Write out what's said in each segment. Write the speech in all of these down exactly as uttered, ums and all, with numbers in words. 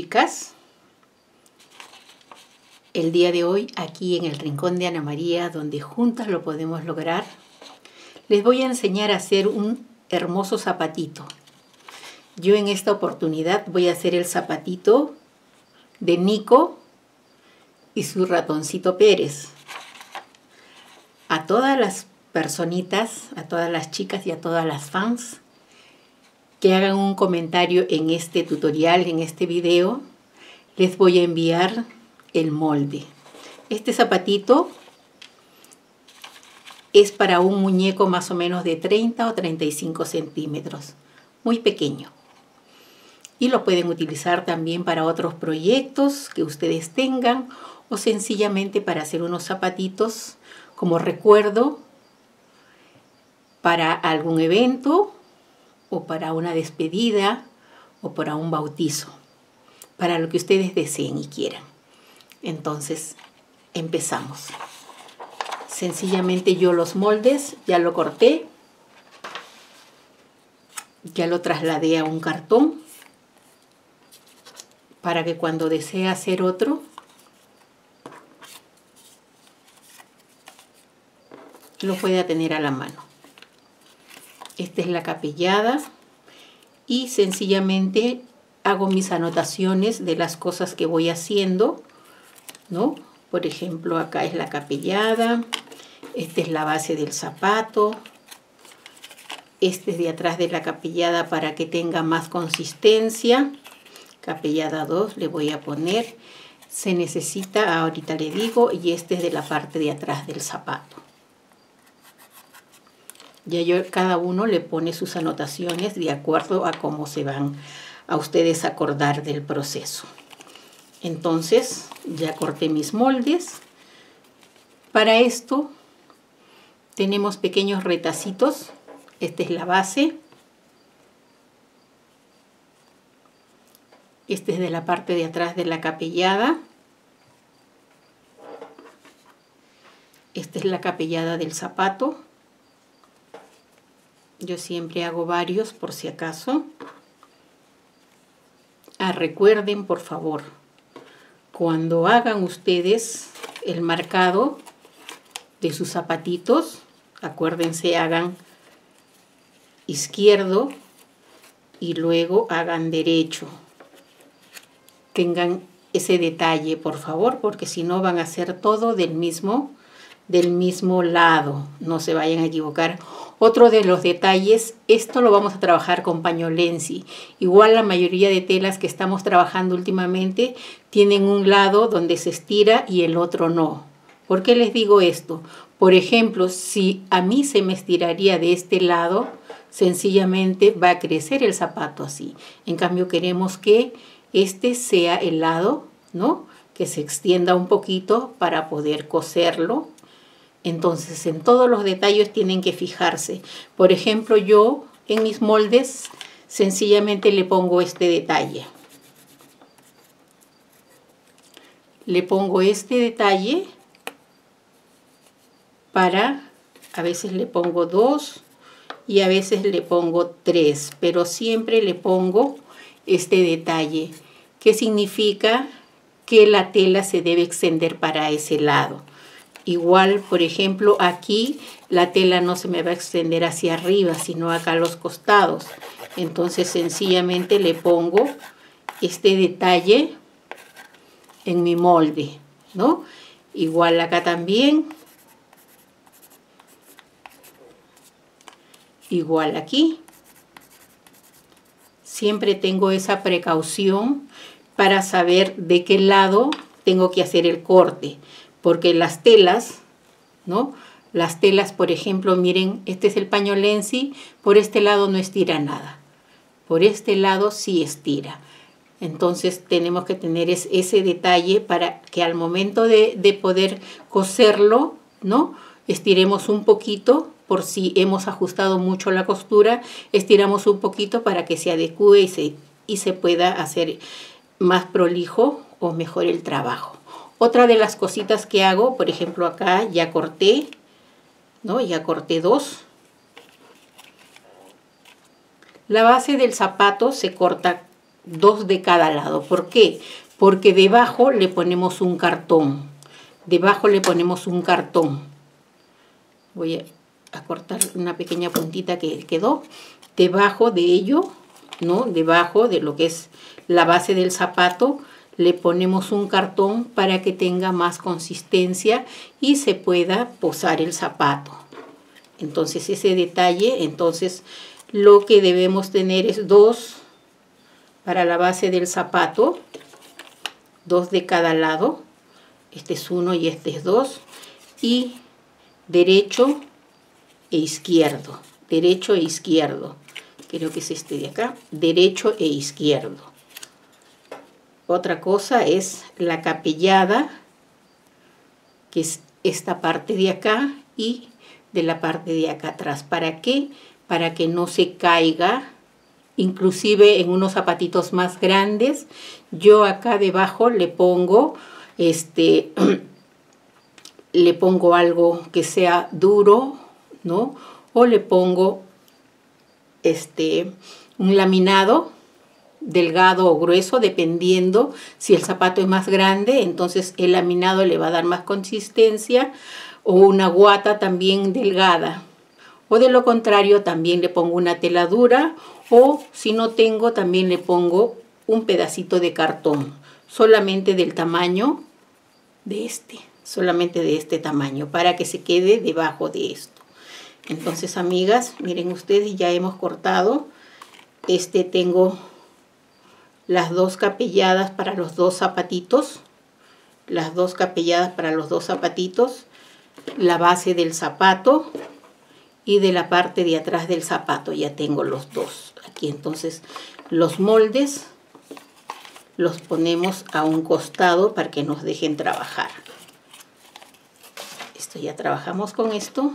chicas. El día de hoy, aquí en el Rincón de Ana María, donde juntas lo podemos lograr, les voy a enseñar a hacer un hermoso zapatito. Yo en esta oportunidad voy a hacer el zapatito de Nico y su ratoncito Pérez. A todas las personitas, a todas las chicas y a todas las fans que hagan un comentario en este tutorial, en este video, les voy a enviar el molde. Este zapatito es para un muñeco más o menos de treinta o treinta y cinco centímetros, muy pequeño. Y lo pueden utilizar también para otros proyectos que ustedes tengan o sencillamente para hacer unos zapatitos como recuerdo para algún evento o para una despedida o para un bautizo, para lo que ustedes deseen y quieran. Entonces empezamos. Sencillamente yo los moldes ya lo corté, ya lo trasladé a un cartón para que cuando desee hacer otro lo pueda tener a la mano. Esta es la capellada y sencillamente hago mis anotaciones de las cosas que voy haciendo, ¿no? Por ejemplo, acá es la capellada, esta es la base del zapato, este es de atrás de la capellada para que tenga más consistencia. Capellada dos le voy a poner, se necesita, ahorita le digo, y este es de la parte de atrás del zapato. Ya yo, cada uno le pone sus anotaciones de acuerdo a cómo se van a ustedes acordar del proceso. Entonces ya corté mis moldes. Para esto tenemos pequeños retacitos. Esta es la base, este es de la parte de atrás de la capellada, esta es la capellada del zapato. Yo siempre hago varios por si acaso. Ah, recuerden por favor, cuando hagan ustedes el marcado de sus zapatitos, acuérdense, hagan izquierdo y luego hagan derecho. Tengan ese detalle, por favor, porque si no van a hacer todo del mismo, del mismo lado. No se vayan a equivocar. Otro de los detalles, esto lo vamos a trabajar con pañolensi. Igual la mayoría de telas que estamos trabajando últimamente tienen un lado donde se estira y el otro no. ¿Por qué les digo esto? Por ejemplo, si a mí se me estiraría de este lado, sencillamente va a crecer el zapato así. En cambio, queremos que este sea el lado, ¿no?, que se extienda un poquito para poder coserlo. Entonces, en todos los detalles tienen que fijarse. Por ejemplo, yo en mis moldes sencillamente le pongo este detalle. Le pongo este detalle para, a veces le pongo dos y a veces le pongo tres, pero siempre le pongo este detalle, que significa que la tela se debe extender para ese lado. Igual, por ejemplo, aquí la tela no se me va a extender hacia arriba, sino acá a los costados. Entonces, sencillamente le pongo este detalle en mi molde, ¿no? Igual acá también. Igual aquí. Siempre tengo esa precaución para saber de qué lado tengo que hacer el corte. Porque las telas, ¿no? Las telas, por ejemplo, miren, este es el pañolensi, por este lado no estira nada. Por este lado sí estira. Entonces tenemos que tener es, ese detalle para que al momento de, de poder coserlo, ¿no?, estiremos un poquito, por si hemos ajustado mucho la costura, estiramos un poquito para que se adecue y se, y se pueda hacer más prolijo o mejor el trabajo. Otra de las cositas que hago, por ejemplo, acá ya corté, ¿no? Ya corté dos. La base del zapato se corta dos de cada lado. ¿Por qué? Porque debajo le ponemos un cartón. Debajo le ponemos un cartón. Voy a, a cortar una pequeña puntita que quedó. Debajo de ello, ¿no? Debajo de lo que es la base del zapato, le ponemos un cartón para que tenga más consistencia y se pueda posar el zapato. Entonces ese detalle, entonces lo que debemos tener es dos para la base del zapato, dos de cada lado, este es uno y este es dos, y derecho e izquierdo, derecho e izquierdo, creo que es este de acá, derecho e izquierdo. Otra cosa es la capellada, que es esta parte de acá y de la parte de acá atrás. ¿Para qué? Para que no se caiga, inclusive en unos zapatitos más grandes. Yo acá debajo le pongo, este, le pongo algo que sea duro, ¿no? O le pongo este, un laminado delgado o grueso, dependiendo si el zapato es más grande, entonces el laminado le va a dar más consistencia, o una guata también delgada, o de lo contrario también le pongo una tela dura, o si no tengo también le pongo un pedacito de cartón, solamente del tamaño de este, solamente de este tamaño, para que se quede debajo de esto. Entonces, amigas, miren ustedes, ya hemos cortado, este tengo las dos capelladas para los dos zapatitos, las dos capelladas para los dos zapatitos, la base del zapato y de la parte de atrás del zapato, ya tengo los dos. Aquí entonces los moldes los ponemos a un costado para que nos dejen trabajar. Esto ya trabajamos con esto,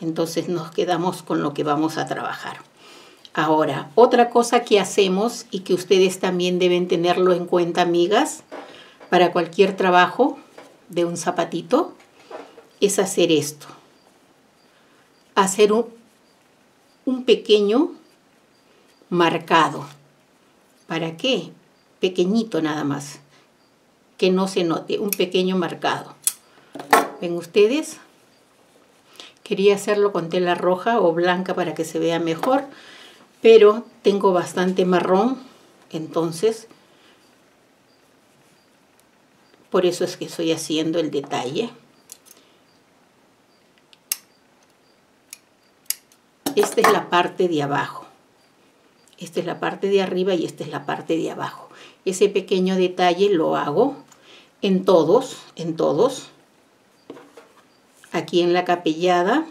entonces nos quedamos con lo que vamos a trabajar. Ahora, otra cosa que hacemos y que ustedes también deben tenerlo en cuenta, amigas, para cualquier trabajo de un zapatito, es hacer esto. Hacer un, un pequeño marcado. ¿Para qué? Pequeñito nada más, que no se note, un pequeño marcado. ¿Ven ustedes? Quería hacerlo con tela roja o blanca para que se vea mejor, pero tengo bastante marrón, entonces por eso es que estoy haciendo el detalle. Esta es la parte de abajo, esta es la parte de arriba y esta es la parte de abajo. Ese pequeño detalle lo hago en todos, en todos, aquí en la capellada.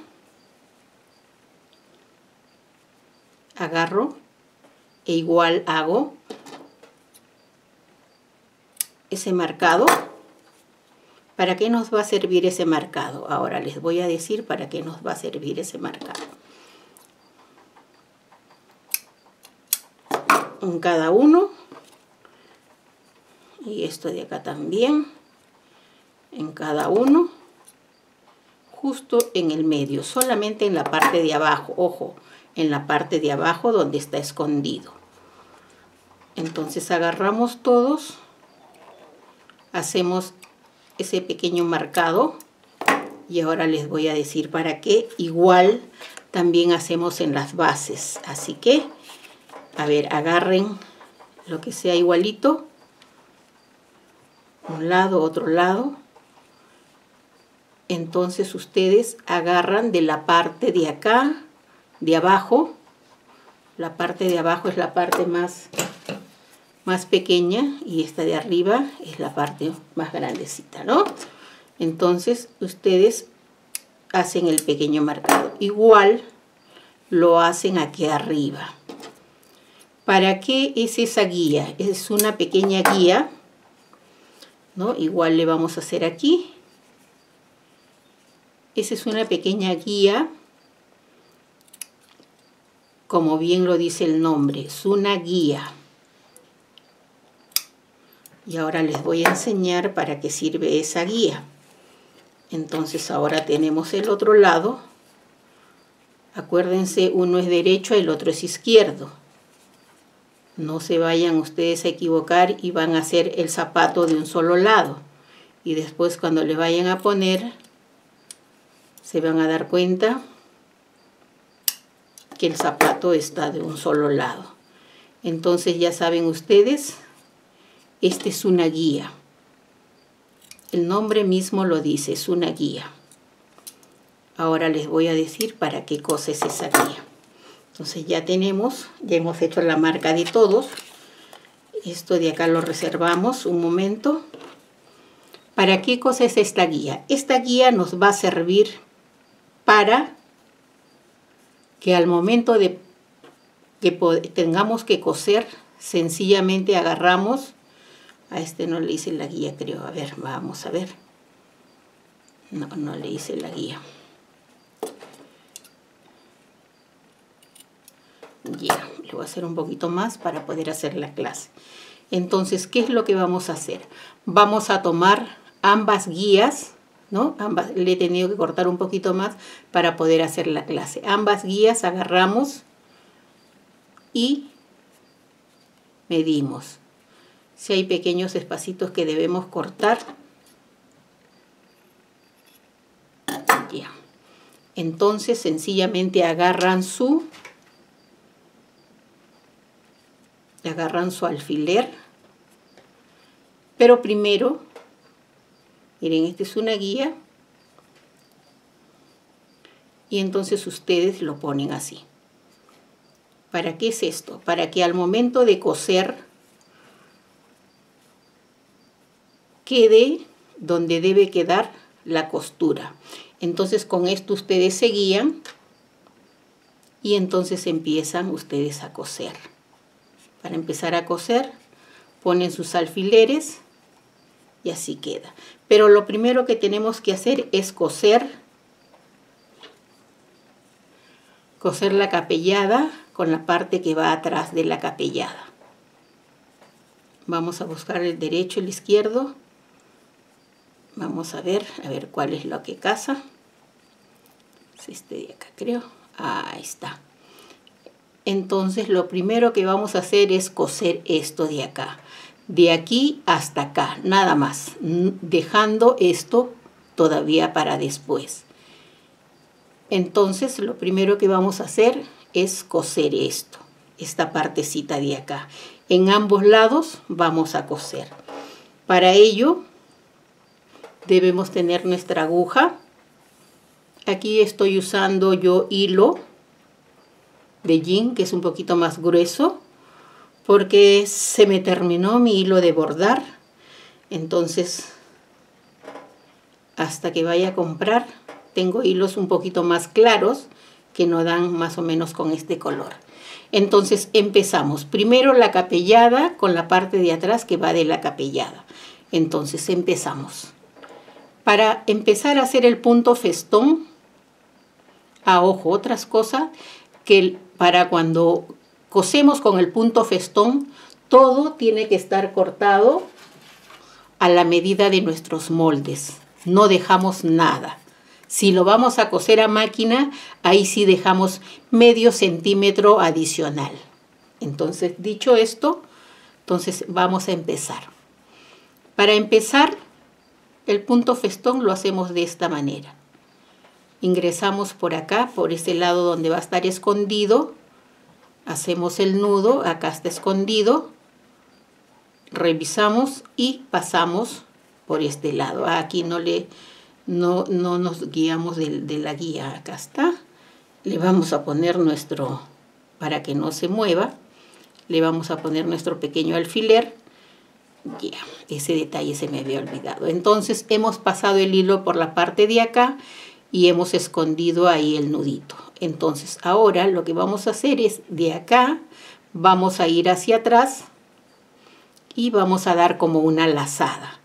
Agarro e igual hago ese marcado. ¿Para qué nos va a servir ese marcado? Ahora les voy a decir para qué nos va a servir ese marcado. En cada uno. Y esto de acá también. En cada uno. Justo en el medio. Solamente en la parte de abajo. Ojo. En la parte de abajo donde está escondido. Entonces agarramos todos, hacemos ese pequeño marcado y ahora les voy a decir para qué. Igual también hacemos en las bases, así que a ver, agarren lo que sea igualito, un lado, otro lado. Entonces ustedes agarran de la parte de acá de abajo, la parte de abajo es la parte más, más pequeña y esta de arriba es la parte más grandecita, ¿no? Entonces ustedes hacen el pequeño marcado, igual lo hacen aquí arriba. ¿Para qué es esa guía? Es una pequeña guía, ¿no? Igual le vamos a hacer aquí, esa es una pequeña guía. Como bien lo dice el nombre, es una guía. Y ahora les voy a enseñar para qué sirve esa guía. Entonces ahora tenemos el otro lado. Acuérdense, uno es derecho, el otro es izquierdo. No se vayan ustedes a equivocar y van a hacer el zapato de un solo lado. Y después cuando le vayan a poner, se van a dar cuenta que el zapato está de un solo lado. Entonces ya saben ustedes, esta es una guía. El nombre mismo lo dice, es una guía. Ahora les voy a decir para qué cosa es esa guía. Entonces ya tenemos, ya hemos hecho la marca de todos. Esto de acá lo reservamos un momento. ¿Para qué cosa es esta guía? Esta guía nos va a servir para que al momento de que tengamos que coser, sencillamente agarramos, a este no le hice la guía creo, a ver, vamos a ver. No, no le hice la guía. Ya, le voy a hacer un poquito más para poder hacer la clase. Entonces, ¿qué es lo que vamos a hacer? Vamos a tomar ambas guías, ¿no? Ambas, le he tenido que cortar un poquito más para poder hacer la clase. Ambas guías agarramos y medimos. Si hay pequeños espacitos que debemos cortar. Ya. Entonces, sencillamente agarran su... agarran su alfiler, pero primero, miren, esta es una guía, y entonces ustedes lo ponen así. ¿Para qué es esto? Para que al momento de coser quede donde debe quedar la costura. Entonces con esto ustedes se guían y entonces empiezan ustedes a coser. Para empezar a coser, ponen sus alfileres y así queda. Pero lo primero que tenemos que hacer es coser, coser la capellada con la parte que va atrás de la capellada. Vamos a buscar el derecho y el izquierdo. Vamos a ver, a ver cuál es lo que casa. Es este de acá creo. Ahí está. Entonces lo primero que vamos a hacer es coser esto de acá, de aquí hasta acá, nada más, dejando esto todavía para después. Entonces lo primero que vamos a hacer es coser esto, esta partecita de acá. En ambos lados vamos a coser. Para ello debemos tener nuestra aguja. Aquí estoy usando yo hilo de jean, que es un poquito más grueso, porque se me terminó mi hilo de bordar. Entonces, hasta que vaya a comprar, tengo hilos un poquito más claros, que nos dan más o menos con este color. Entonces, empezamos. Primero la capellada, con la parte de atrás que va de la capellada. Entonces, empezamos. Para empezar a hacer el punto festón, a ojo, otras cosas, que para cuando cosemos con el punto festón, todo tiene que estar cortado a la medida de nuestros moldes. No dejamos nada. Si lo vamos a coser a máquina, ahí sí dejamos medio centímetro adicional. Entonces, dicho esto, entonces vamos a empezar. Para empezar, el punto festón lo hacemos de esta manera. Ingresamos por acá, por este lado donde va a estar escondido. Hacemos el nudo, acá está escondido. Revisamos y pasamos por este lado. Aquí no, le, no, no nos guiamos de, de la guía, acá está. Le vamos a poner nuestro, para que no se mueva, le vamos a poner nuestro pequeño alfiler. Ya, yeah, ese detalle se me había olvidado. Entonces hemos pasado el hilo por la parte de acá. Y hemos escondido ahí el nudito. Entonces ahora lo que vamos a hacer es de acá vamos a ir hacia atrás y vamos a dar como una lazada.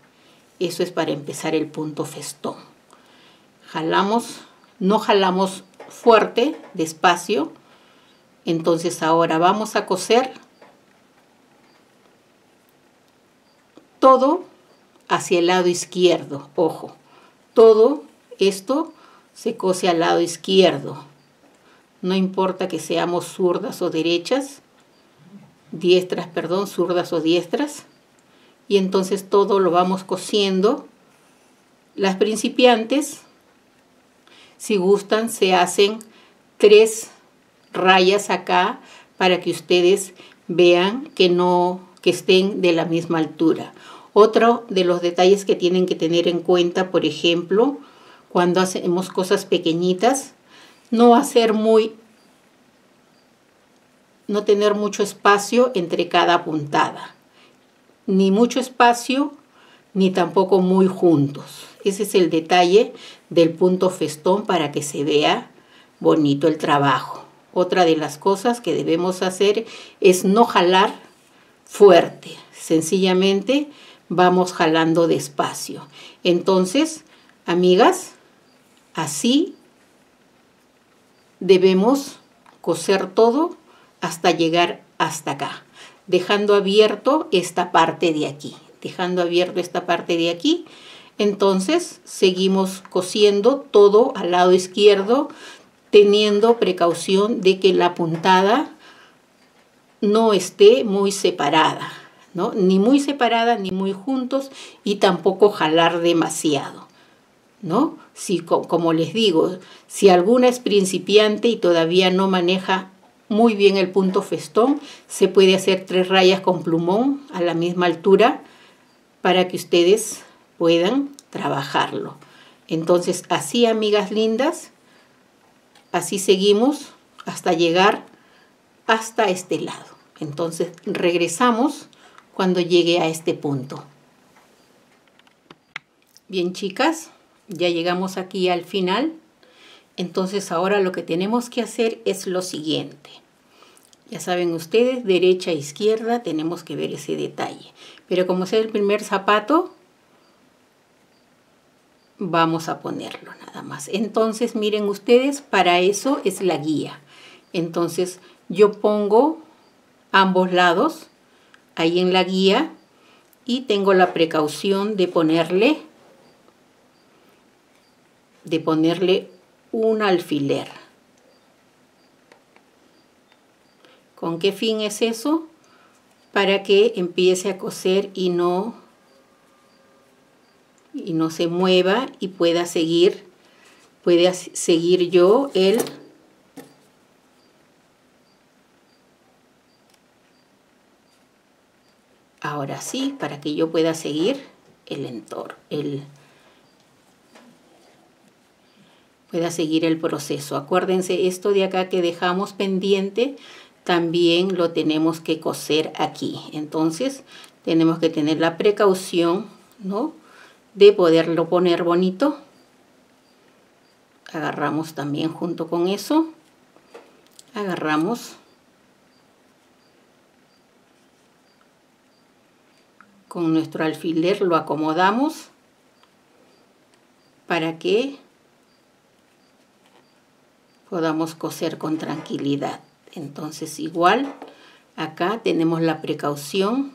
Eso es para empezar el punto festón. Jalamos, no jalamos fuerte, despacio. Entonces ahora vamos a coser todo hacia el lado izquierdo. Ojo, todo esto se cose al lado izquierdo, no importa que seamos zurdas o derechas, diestras, perdón, zurdas o diestras. Y entonces todo lo vamos cosiendo. Las principiantes, si gustan, se hacen tres rayas acá para que ustedes vean que no, que estén de la misma altura. Otro de los detalles que tienen que tener en cuenta, por ejemplo, cuando hacemos cosas pequeñitas, no hacer muy, no tener mucho espacio entre cada puntada, ni mucho espacio ni tampoco muy juntos. Ese es el detalle del punto festón para que se vea bonito el trabajo. Otra de las cosas que debemos hacer es no jalar fuerte, sencillamente vamos jalando despacio. Entonces, amigas, así debemos coser todo hasta llegar hasta acá, dejando abierto esta parte de aquí, dejando abierto esta parte de aquí. Entonces seguimos cosiendo todo al lado izquierdo, teniendo precaución de que la puntada no esté muy separada, ¿no? Ni muy separada, ni muy juntos, y tampoco jalar demasiado, ¿no? Si, como les digo, si alguna es principiante y todavía no maneja muy bien el punto festón, se puede hacer tres rayas con plumón a la misma altura para que ustedes puedan trabajarlo. Entonces así, amigas lindas, así seguimos hasta llegar hasta este lado. Entonces regresamos cuando llegue a este punto. Bien, chicas, ya llegamos aquí al final. Entonces ahora lo que tenemos que hacer es lo siguiente. Ya saben ustedes, derecha e izquierda, tenemos que ver ese detalle. Pero como sea el primer zapato, vamos a ponerlo nada más. Entonces miren ustedes, para eso es la guía. Entonces yo pongo ambos lados ahí en la guía y tengo la precaución de ponerle, de ponerle un alfiler. ¿Con qué fin es eso? Para que empiece a coser y no y no se mueva y pueda seguir pueda seguir yo el ahora sí para que yo pueda seguir el entorno el pueda seguir el proceso. Acuérdense, esto de acá que dejamos pendiente también lo tenemos que coser aquí. Entonces tenemos que tener la precaución, ¿no?, de poderlo poner bonito. Agarramos también junto con eso, agarramos con nuestro alfiler, lo acomodamos para que podamos coser con tranquilidad. Entonces igual acá tenemos la precaución,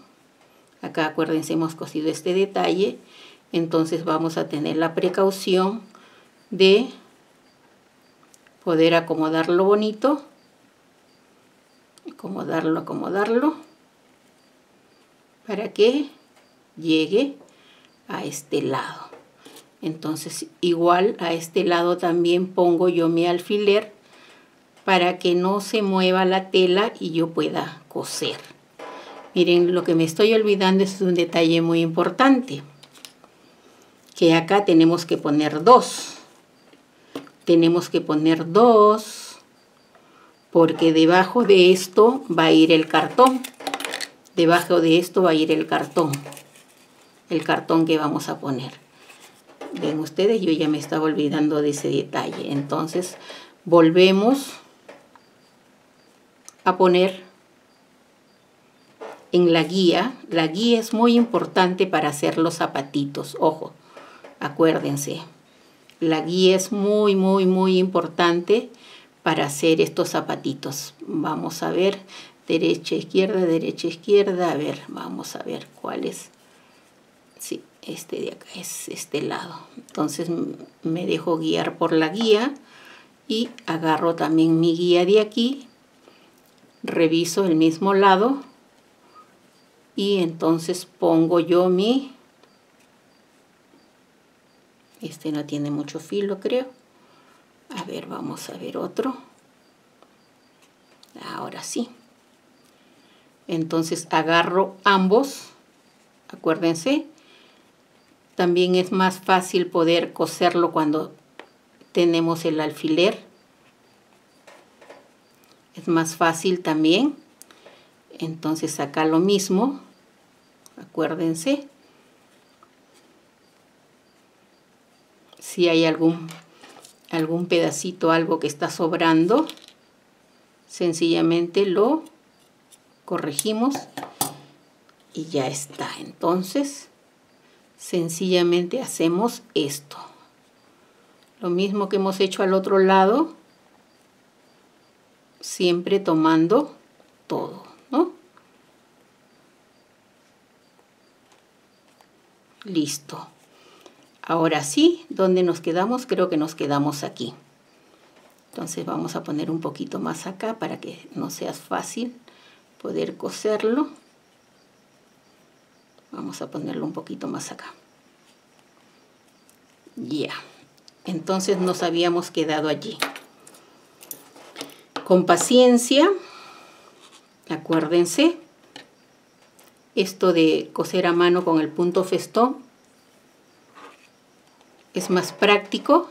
acá acuérdense hemos cosido este detalle, entonces vamos a tener la precaución de poder acomodarlo bonito, acomodarlo, acomodarlo, para que llegue a este lado. Entonces igual a este lado también pongo yo mi alfiler para que no se mueva la tela y yo pueda coser. Miren, lo que me estoy olvidando es un detalle muy importante, que acá tenemos que poner dos. Tenemos que poner dos porque debajo de esto va a ir el cartón. Debajo de esto va a ir el cartón. El cartón que vamos a poner. Ven ustedes, yo ya me estaba olvidando de ese detalle. Entonces volvemos a poner en la guía. La guía es muy importante para hacer los zapatitos, ojo, acuérdense, la guía es muy muy muy importante para hacer estos zapatitos. Vamos a ver, derecha, izquierda, derecha, izquierda, a ver, vamos a ver cuál es. Sí, este de acá es este lado. Entonces me dejo guiar por la guía y agarro también mi guía de aquí, reviso el mismo lado y entonces pongo yo mi, este no tiene mucho filo, creo. A ver, vamos a ver otro. Ahora sí. Entonces agarro ambos, acuérdense. También es más fácil poder coserlo cuando tenemos el alfiler. Es más fácil también. Entonces acá lo mismo, acuérdense. Si hay algún, algún pedacito, algo que está sobrando, sencillamente lo corregimos y ya está. Entonces sencillamente hacemos esto, lo mismo que hemos hecho al otro lado, siempre tomando todo, ¿no? Listo. Ahora sí, ¿dónde nos quedamos? Creo que nos quedamos aquí. Entonces vamos a poner un poquito más acá para que no sea fácil poder coserlo. Vamos a ponerlo un poquito más acá. Ya. Entonces nos habíamos quedado allí. Con paciencia, acuérdense, esto de coser a mano con el punto festón es más práctico,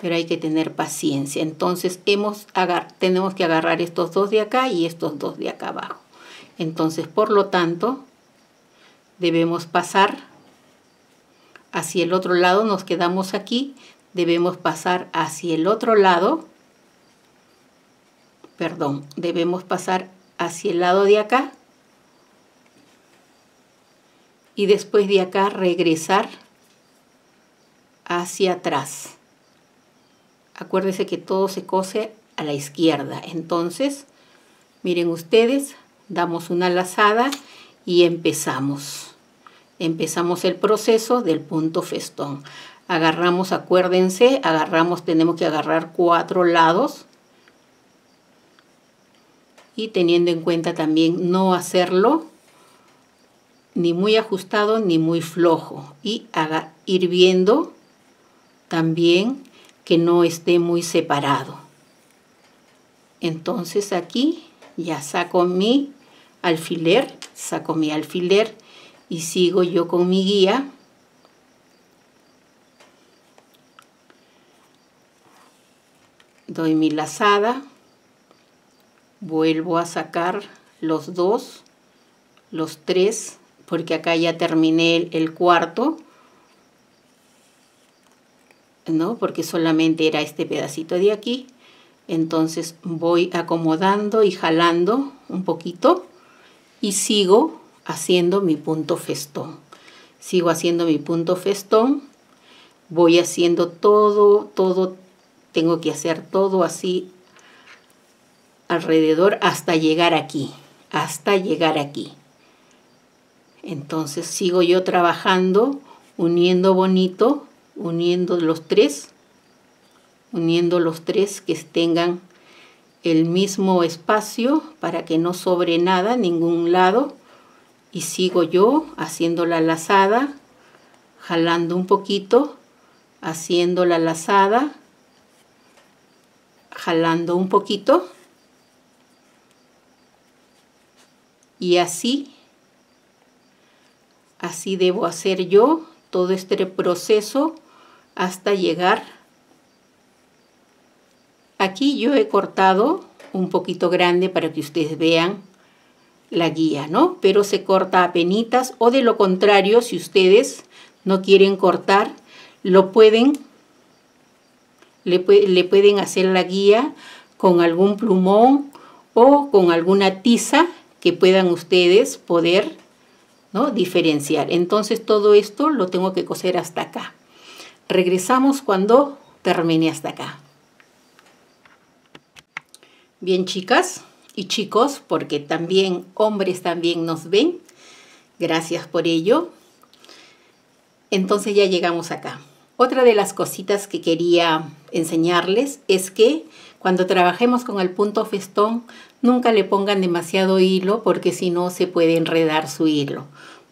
pero hay que tener paciencia. Entonces hemos agar tenemos que agarrar estos dos de acá y estos dos de acá abajo. Entonces, por lo tanto, debemos pasar hacia el otro lado, nos quedamos aquí, debemos pasar hacia el otro lado, perdón, debemos pasar hacia el lado de acá y después de acá regresar hacia atrás. Acuérdense que todo se cose a la izquierda. Entonces, miren ustedes, damos una lazada y empezamos. Empezamos el proceso del punto festón. Agarramos, acuérdense, agarramos, tenemos que agarrar cuatro lados. Y teniendo en cuenta también no hacerlo ni muy ajustado ni muy flojo. Y haga, ir viendo también que no esté muy separado. Entonces aquí ya saco mi alfiler, saco mi alfiler y sigo yo con mi guía. Doy mi lazada, vuelvo a sacar los dos, los tres, porque acá ya terminé el cuarto, ¿no? Porque solamente era este pedacito de aquí. Entonces voy acomodando y jalando un poquito y sigo haciendo mi punto festón. Sigo haciendo mi punto festón. Voy haciendo todo, todo, tengo que hacer todo así alrededor hasta llegar aquí, hasta llegar aquí. Entonces sigo yo trabajando, uniendo bonito, uniendo los tres, uniendo los tres que tengan el mismo espacio para que no sobre nada, ningún lado, y sigo yo haciendo la lazada, jalando un poquito, haciendo la lazada, jalando un poquito, y así, así debo hacer yo todo este proceso hasta llegar aquí. Yo he cortado un poquito grande para que ustedes vean la guía, ¿no? Pero se corta a penitas, o de lo contrario, si ustedes no quieren cortar, lo pueden le, le pueden hacer la guía con algún plumón o con alguna tiza que puedan ustedes poder, ¿no?, diferenciar. Entonces todo esto lo tengo que coser hasta acá. Regresamos cuando termine hasta acá. Bien, chicas y chicos, porque también hombres también nos ven, gracias por ello. Entonces ya llegamos acá. Otra de las cositas que quería enseñarles es que Cuando trabajemos con el punto festón, nunca le pongan demasiado hilo porque si no se puede enredar su hilo.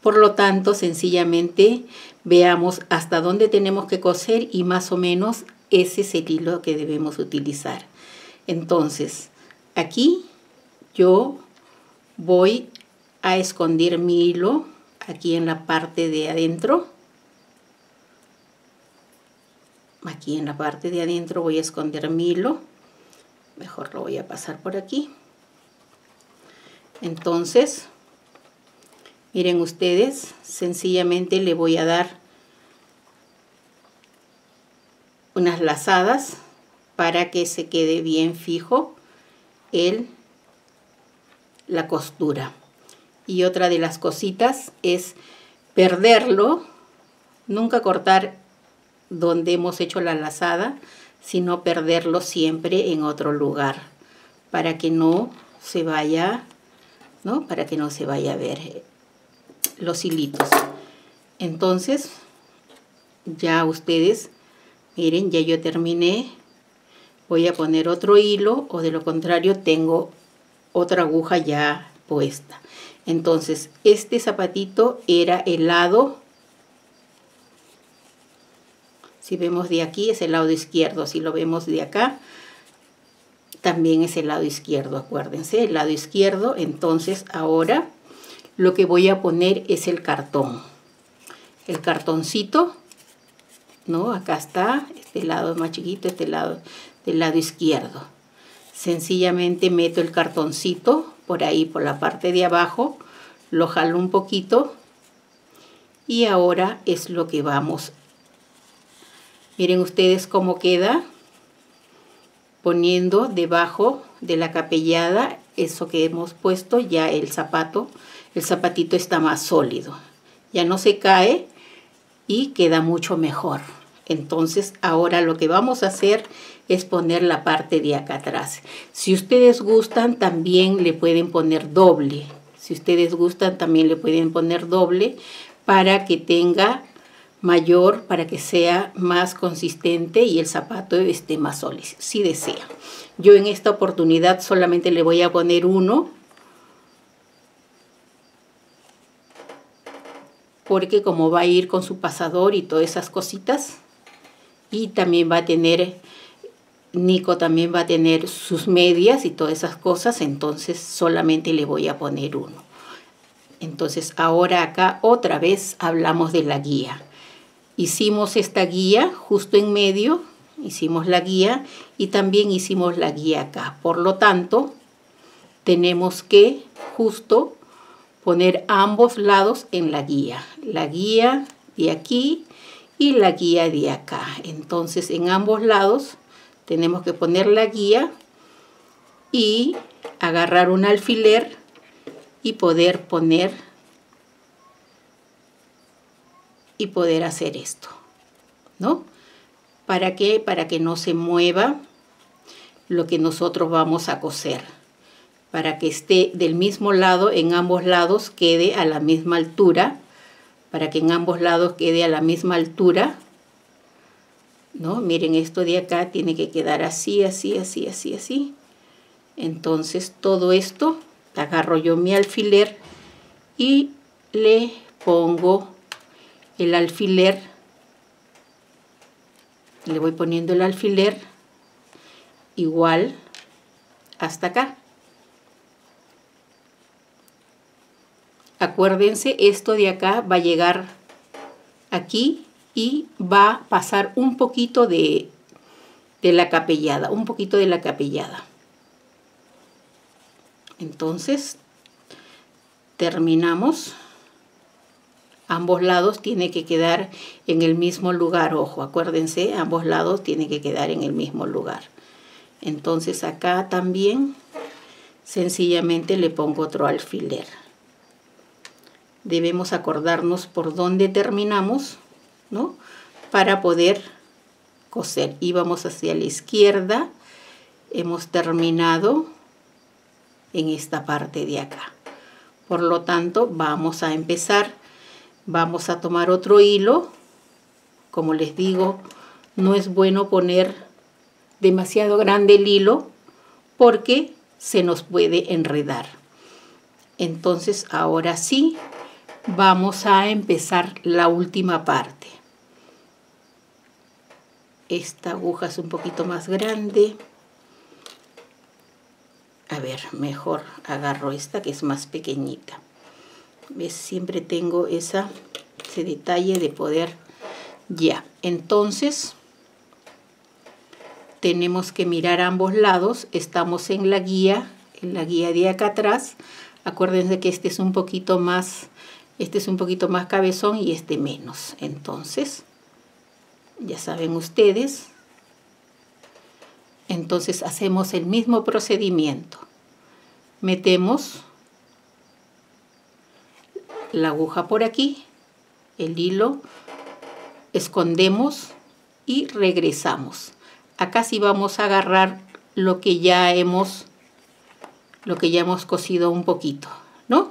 Por lo tanto, sencillamente veamos hasta dónde tenemos que coser y más o menos ese es el hilo que debemos utilizar. Entonces, aquí yo voy a esconder mi hilo aquí en la parte de adentro. Aquí en la parte de adentro voy a esconder mi hilo. Mejor lo voy a pasar por aquí. Entonces, miren ustedes, sencillamente le voy a dar unas lazadas para que se quede bien fijo el, la costura. Y otra de las cositas es perderlo, nunca cortar donde hemos hecho la lazada, sino perderlo siempre en otro lugar para que no se vaya, ¿no? Para que no se vaya a ver los hilitos. Entonces, ya ustedes, miren, ya yo terminé. Voy a poner otro hilo o de lo contrario tengo otra aguja ya puesta. Entonces, este zapatito era el lado, si vemos de aquí es el lado izquierdo, si lo vemos de acá también es el lado izquierdo, acuérdense, el lado izquierdo. Entonces ahora lo que voy a poner es el cartón, el cartoncito, ¿no? Acá está, este lado es más chiquito, este lado del lado izquierdo. Sencillamente meto el cartoncito por ahí, por la parte de abajo, lo jalo un poquito y ahora es lo que vamos a hacer. Miren ustedes cómo queda poniendo debajo de la capellada eso que hemos puesto. Ya el zapato, el zapatito está más sólido, ya no se cae y queda mucho mejor. Entonces ahora lo que vamos a hacer es poner la parte de acá atrás. Si ustedes gustan también le pueden poner doble, si ustedes gustan también le pueden poner doble para que tenga mayor, para que sea más consistente y el zapato esté más sólido, si desea. Yo en esta oportunidad solamente le voy a poner uno, porque como va a ir con su pasador y todas esas cositas, y también va a tener, Nico también va a tener sus medias y todas esas cosas, entonces solamente le voy a poner uno. Entonces ahora acá otra vez hablamos de la guía. Hicimos esta guía justo en medio, hicimos la guía y también hicimos la guía acá. Por lo tanto, tenemos que justo poner ambos lados en la guía. La guía de aquí y la guía de acá. Entonces, en ambos lados tenemos que poner la guía y agarrar un alfiler y poder poner y poder hacer esto, ¿no? ¿Para qué? Para que no se mueva lo que nosotros vamos a coser, para que esté del mismo lado, en ambos lados quede a la misma altura, para que en ambos lados quede a la misma altura, ¿no? Miren, esto de acá tiene que quedar así, así, así, así, así. Entonces todo esto, agarro yo mi alfiler y le pongo el alfiler, le voy poniendo el alfiler igual hasta acá. Acuérdense, esto de acá va a llegar aquí y va a pasar un poquito de, de la capellada, un poquito de la capellada. Entonces terminamos. Ambos lados tiene que quedar en el mismo lugar, ojo, acuérdense, ambos lados tienen que quedar en el mismo lugar. Entonces acá también sencillamente le pongo otro alfiler. Debemos acordarnos por dónde terminamos, ¿no? Para poder coser. Y vamos hacia la izquierda, hemos terminado en esta parte de acá. Por lo tanto, vamos a empezar. Vamos a tomar otro hilo. Como les digo, no es bueno poner demasiado grande el hilo porque se nos puede enredar. Entonces ahora sí vamos a empezar la última parte. Esta aguja es un poquito más grande. A ver, mejor agarro esta que es más pequeñita. ¿Ves? Siempre tengo esa, ese detalle de poder. Ya, entonces tenemos que mirar a ambos lados. Estamos en la guía, en la guía de acá atrás. Acuérdense que este es un poquito más, este es un poquito más cabezón y este menos. Entonces, ya saben ustedes. Entonces hacemos el mismo procedimiento. Metemos la aguja por aquí, el hilo, escondemos y regresamos. Acá sí vamos a agarrar lo que ya hemos lo que ya hemos cosido un poquito, ¿no?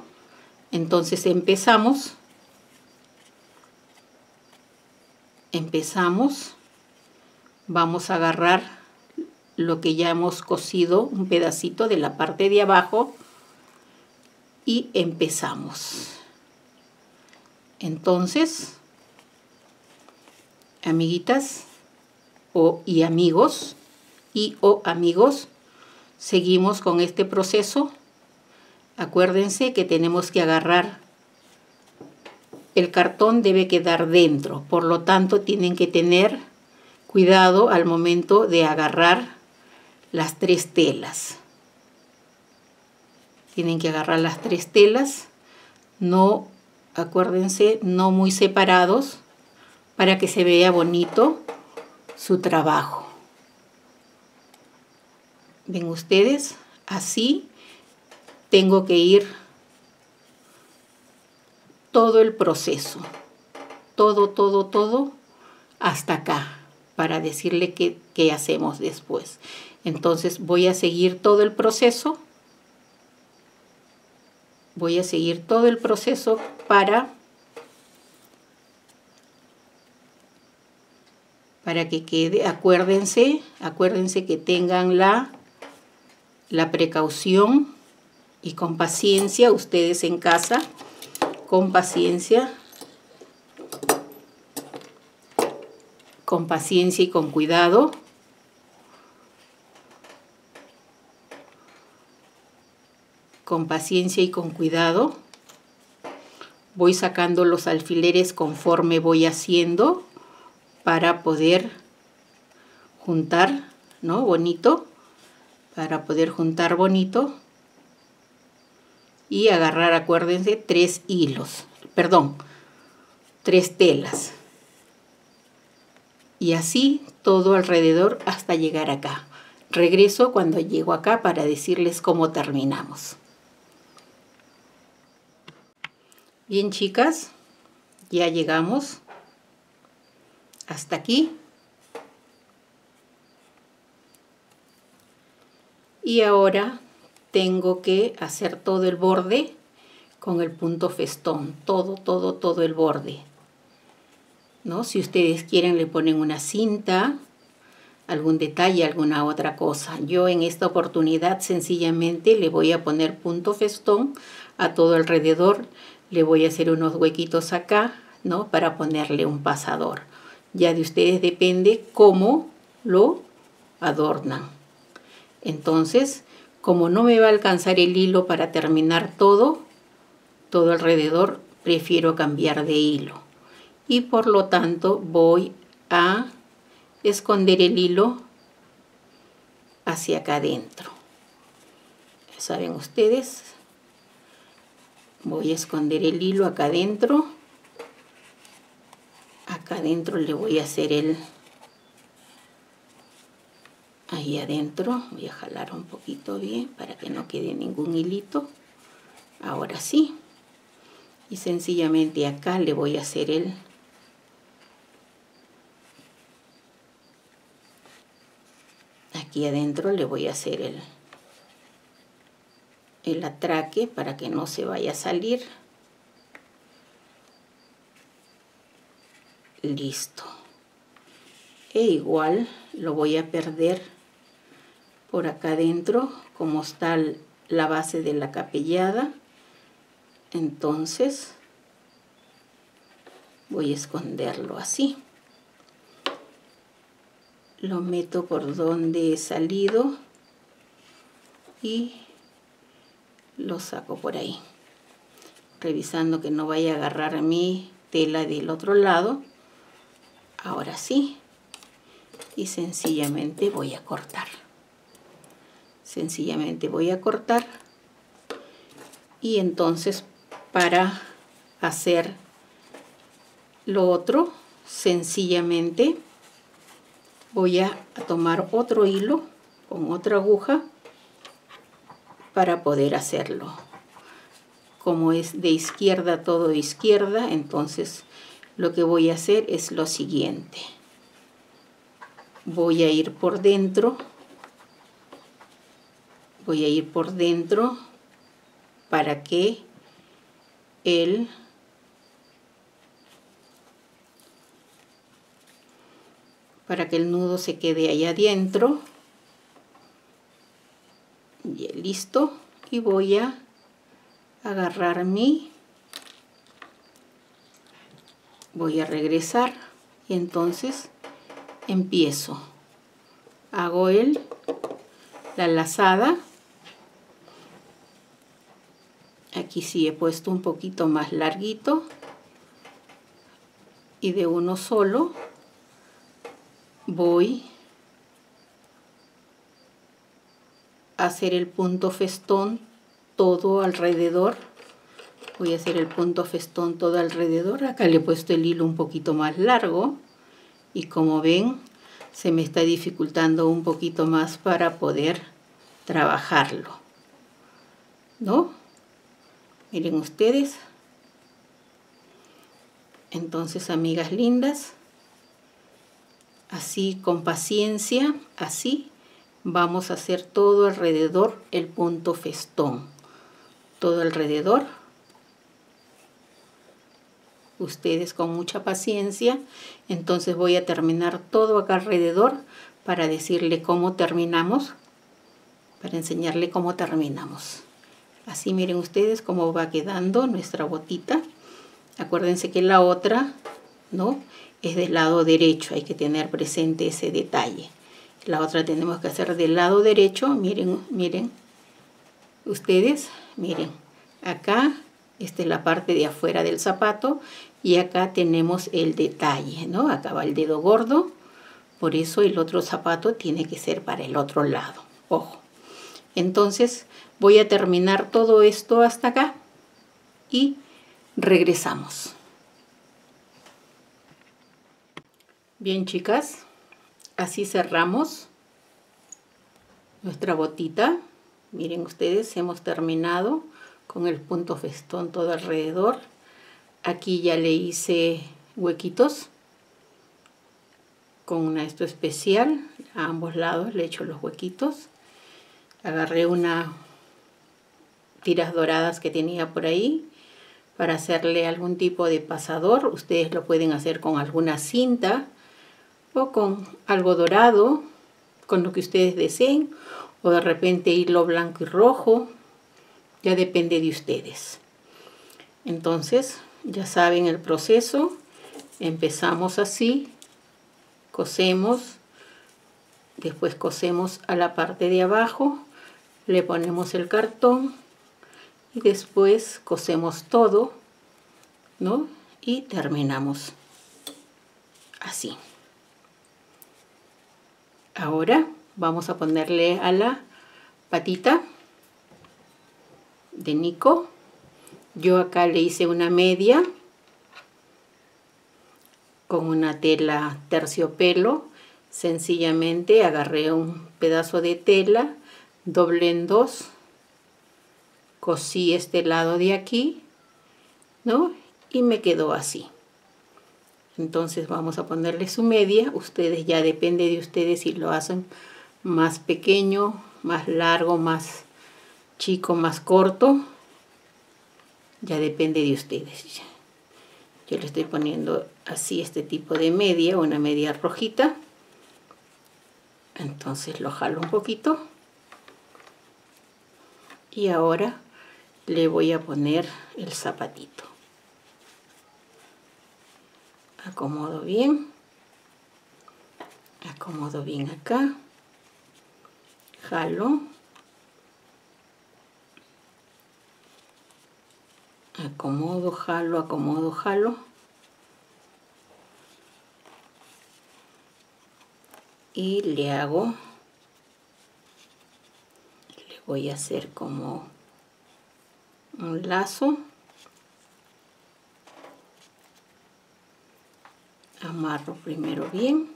Entonces empezamos empezamos vamos a agarrar lo que ya hemos cosido, un pedacito de la parte de abajo, y empezamos. Entonces, amiguitas o y amigos y o amigos, seguimos con este proceso. Acuérdense que tenemos que agarrar, el cartón debe quedar dentro, por lo tanto tienen que tener cuidado al momento de agarrar las tres telas. Tienen que agarrar las tres telas, no, acuérdense, no muy separados, para que se vea bonito su trabajo. ¿Ven ustedes? Así tengo que ir todo el proceso, todo, todo, todo, hasta acá, para decirle qué, qué hacemos después. Entonces voy a seguir todo el proceso, voy a seguir todo el proceso para... para que quede, acuérdense, acuérdense que tengan la, la precaución y con paciencia, ustedes en casa, con paciencia, con paciencia y con cuidado. Con paciencia y con cuidado. Voy sacando los alfileres conforme voy haciendo, para poder juntar, ¿no? Bonito, para poder juntar bonito y agarrar, acuérdense, tres hilos, perdón, tres telas. Y así todo alrededor hasta llegar acá. Regreso cuando llego acá para decirles cómo terminamos. Bien, chicas, ya llegamos hasta aquí y ahora tengo que hacer todo el borde con el punto festón, todo, todo, todo el borde, ¿no? Si ustedes quieren le ponen una cinta, algún detalle, alguna otra cosa. Yo en esta oportunidad sencillamente le voy a poner punto festón a todo alrededor, le voy a hacer unos huequitos acá, ¿no? Para ponerle un pasador. Ya de ustedes depende cómo lo adornan. Entonces, como no me va a alcanzar el hilo para terminar todo, todo alrededor, prefiero cambiar de hilo. Y por lo tanto voy a esconder el hilo hacia acá adentro. Ya saben ustedes, voy a esconder el hilo acá adentro. Acá adentro le voy a hacer el, ahí adentro, voy a jalar un poquito bien para que no quede ningún hilito, ahora sí, y sencillamente acá le voy a hacer el, aquí adentro le voy a hacer el, el atraque para que no se vaya a salir. Listo, e igual lo voy a perder por acá adentro, como está la base de la capellada. Entonces voy a esconderlo así. Lo meto por donde he salido y lo saco por ahí, revisando que no vaya a agarrar mi tela del otro lado. Ahora sí, y sencillamente voy a cortar. Sencillamente voy a cortar y entonces para hacer lo otro, sencillamente voy a tomar otro hilo con otra aguja para poder hacerlo. Como es de izquierda todo izquierda, entonces lo que voy a hacer es lo siguiente. Voy a ir por dentro, voy a ir por dentro para que el para que el nudo se quede allá adentro. Y listo, y voy a agarrar mi, voy a regresar y entonces empiezo, hago el la lazada. Aquí sí he puesto un poquito más larguito y de uno solo voy a hacer el punto festón todo alrededor. Voy a hacer el punto festón todo alrededor. Acá le he puesto el hilo un poquito más largo y como ven se me está dificultando un poquito más para poder trabajarlo, ¿no? Miren ustedes. Entonces, amigas lindas, así con paciencia, así vamos a hacer todo alrededor el punto festón, todo alrededor. Ustedes con mucha paciencia. Entonces voy a terminar todo acá alrededor para decirle cómo terminamos, para enseñarle cómo terminamos. Así miren ustedes cómo va quedando nuestra botita. Acuérdense que la otra, ¿no?, es del lado derecho, hay que tener presente ese detalle. La otra tenemos que hacer del lado derecho. Miren, miren ustedes, miren acá. Esta es la parte de afuera del zapato y acá tenemos el detalle, ¿no? Acá va el dedo gordo, por eso el otro zapato tiene que ser para el otro lado, ojo. Entonces voy a terminar todo esto hasta acá y regresamos. Bien, chicas, así cerramos nuestra botita. Miren ustedes, hemos terminado con el punto festón todo alrededor. Aquí ya le hice huequitos con una esto especial, a ambos lados le echo los huequitos. Agarré unas tiras doradas que tenía por ahí para hacerle algún tipo de pasador. Ustedes lo pueden hacer con alguna cinta o con algo dorado, con lo que ustedes deseen, o de repente hilo blanco y rojo. Ya depende de ustedes. Entonces, ya saben el proceso. Empezamos así, cosemos, después cosemos a la parte de abajo, le ponemos el cartón y después cosemos todo, ¿no? Y terminamos así. Ahora vamos a ponerle a la patita de Nico. Yo acá le hice una media con una tela terciopelo. Sencillamente agarré un pedazo de tela, doblé en dos, cosí este lado de aquí, ¿no? Y me quedó así. Entonces vamos a ponerle su media. Ustedes, ya depende de ustedes si lo hacen más pequeño, más largo, más chico, más corto, ya depende de ustedes. Yo le estoy poniendo así este tipo de media, una media rojita. Entonces lo jalo un poquito y ahora le voy a poner el zapatito. Acomodo bien, acomodo bien acá, jalo, acomodo, jalo, acomodo, jalo, y le hago, le voy a hacer como un lazo, amarro primero bien,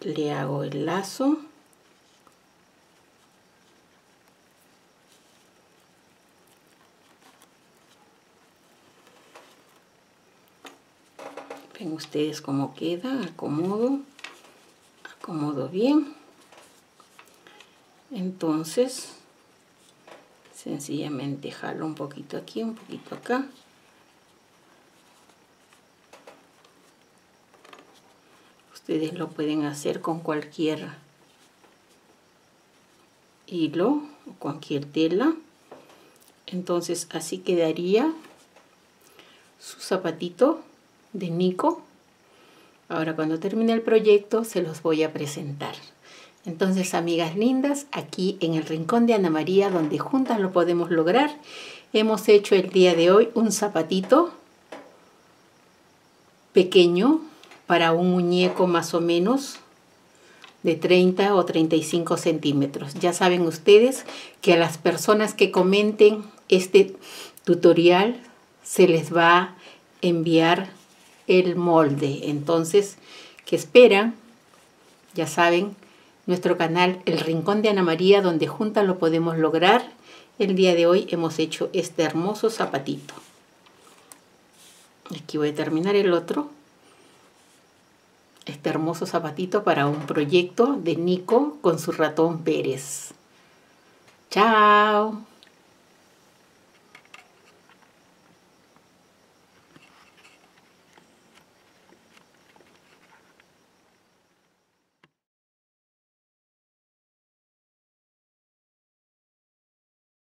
le hago el lazo, ven ustedes cómo queda, acomodo, acomodo bien. Entonces sencillamente jalo un poquito aquí, un poquito acá, ustedes lo pueden hacer con cualquier hilo o cualquier tela. Entonces así quedaría su zapatito de Nico. Ahora cuando termine el proyecto se los voy a presentar. Entonces, amigas lindas, aquí en el Rincón de Ana María, donde juntas lo podemos lograr, hemos hecho el día de hoy un zapatito pequeño para un muñeco más o menos de treinta o treinta y cinco centímetros. Ya saben ustedes que a las personas que comenten este tutorial se les va a enviar el molde. Entonces, ¿qué esperan? Ya saben, nuestro canal El Rincón de Ana María, donde juntas lo podemos lograr. El día de hoy hemos hecho este hermoso zapatito. Aquí voy a terminar el otro. Este hermoso zapatito para un proyecto de Nico con su ratón Pérez. ¡Chao!